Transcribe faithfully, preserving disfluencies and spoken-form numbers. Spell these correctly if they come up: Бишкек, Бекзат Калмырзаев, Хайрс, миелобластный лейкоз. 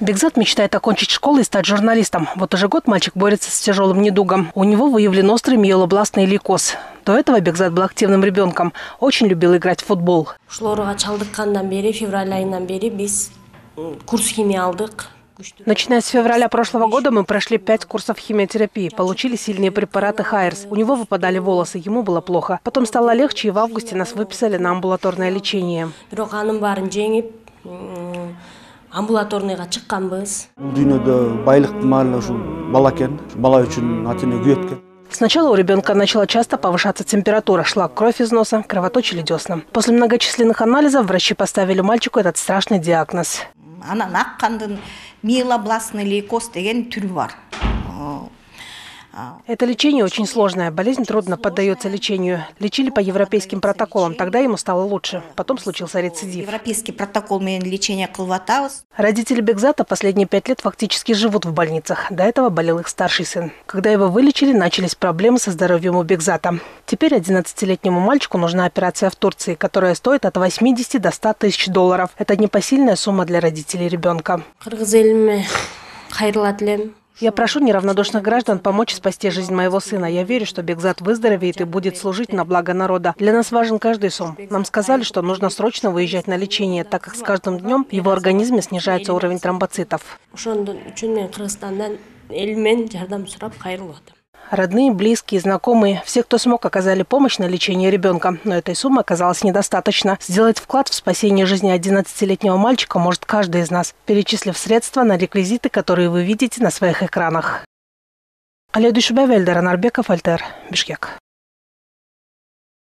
Бекзат мечтает окончить школу и стать журналистом. Вот уже год мальчик борется с тяжелым недугом. У него выявлен острый миелобластный лейкоз. До этого Бекзат был активным ребенком. Очень любил играть в футбол. Начиная с февраля прошлого года мы прошли пять курсов химиотерапии, получили сильные препараты Хайрс. У него выпадали волосы, ему было плохо. Потом стало легче, и в августе нас выписали на амбулаторное лечение. Сначала у ребенка начала часто повышаться температура, шла кровь из носа, кровоточили десна. После многочисленных анализов врачи поставили мальчику этот страшный диагноз. Это лечение очень сложное. Болезнь трудно поддается лечению. Лечили по европейским протоколам. Тогда ему стало лучше. Потом случился рецидив. Европейский протокол лечения кылватаус. Родители Бекзата последние пять лет фактически живут в больницах. До этого болел их старший сын. Когда его вылечили, начались проблемы со здоровьем у Бекзата. Теперь одиннадцатилетнему мальчику нужна операция в Турции, которая стоит от восьмидесяти до ста тысяч долларов. Это непосильная сумма для родителей ребенка. Я прошу неравнодушных граждан помочь спасти жизнь моего сына. Я верю, что Бекзат выздоровеет и будет служить на благо народа. Для нас важен каждый сом. Нам сказали, что нужно срочно выезжать на лечение, так как с каждым днем в его организме снижается уровень тромбоцитов. Родные, близкие, знакомые, все, кто смог, оказали помощь на лечение ребенка. Но этой суммы оказалось недостаточно. Сделать вклад в спасение жизни одиннадцатилетнего мальчика может каждый из нас, перечислив средства на реквизиты, которые вы видите на своих экранах. Бишкек.